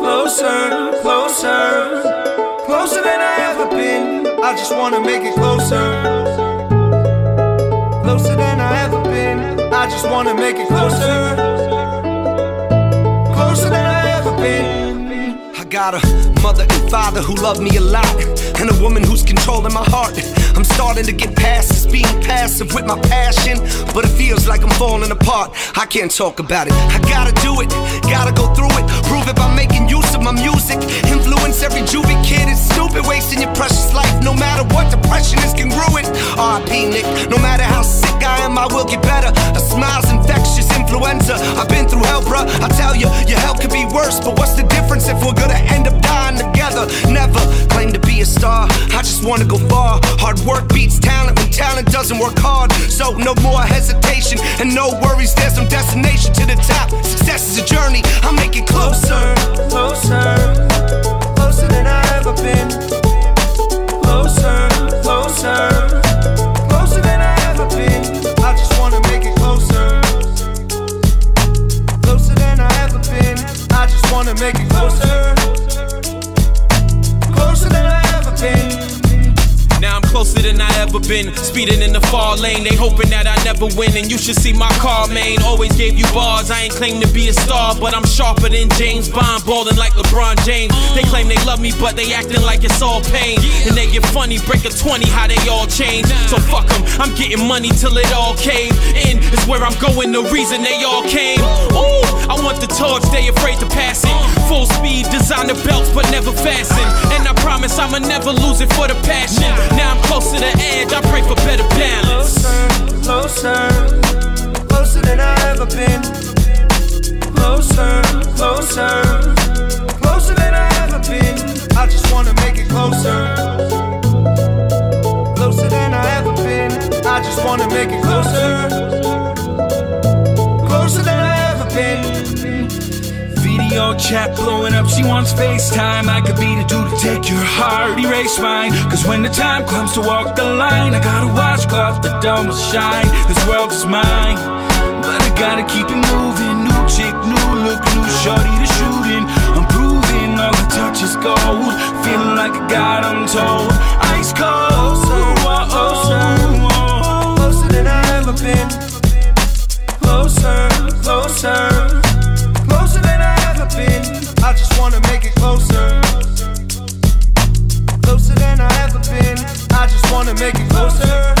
Closer, closer, closer than I ever been. I just wanna make it closer. Closer than I ever been. I just wanna make it closer. Closer than I ever been. I got a mother and father who love me a lot, and a woman who's controlling my heart. I'm starting to get past this being passive with my passion, but it feels like I'm falling apart. I can't talk about it, I gotta do it, gotta go through it, prove it by making use of my music. Influence every juvie kid, it's stupid wasting your precious life. No matter what, depression is congruent. R.I.P. Nick, no matter how sick I am, I will get better. A smile's infectious influenza. I've been through hell, bruh, I tell you, your hell could be worse, but what's the difference if we're gonna end up dying together? Never claim to be a star, I just wanna go far. Hard work beats talent when talent doesn't work hard. So no more hesitation and no worries, there's some destination to the top. Success is a journey, I'll make it closer. Closer, closer than I've ever been. Closer, closer, closer than I've ever been. I just wanna make it closer. Closer than I've ever been. I just wanna make it closer. Closer than I've ever been. Now I'm closer than I ever been. Speeding in the far lane, they hoping that I never win. And you should see my car, man. Always gave you bars, I ain't claim to be a star, but I'm sharper than James Bond, balling like LeBron James. They claim they love me, but they acting like it's all pain. And they get funny, break a 20, how they all change. So fuck them, I'm getting money till it all came in. It's where I'm going, the reason they all came. Ooh, I want the torch, they afraid to pass it. Full speed, designer belts, but never fasten. And I promise I'ma never lose it for the passion. Now I'm close to the edge, I pray for better balance. Closer, closer, closer than I've ever been. Closer, closer, closer than I've ever been. I just wanna make it closer. Closer than I've ever been. I just wanna make it closer. Closer than I've ever been. Video chat blowing up, she wants FaceTime. I could be the dude to take your heart, erase mine. Cause when the time comes to walk the line, I gotta watch off the dome will shine. This world is mine, but I gotta keep it moving. New chick, new look, new shorty to shooting. I'm proving all the touch is gold. Feeling like I got untold. Ice cold, so oh, oh. Closer than I've ever been. Closer, closer. Closer than I've ever been. I just wanna make it closer. Closer than I've ever been. I just wanna make it closer.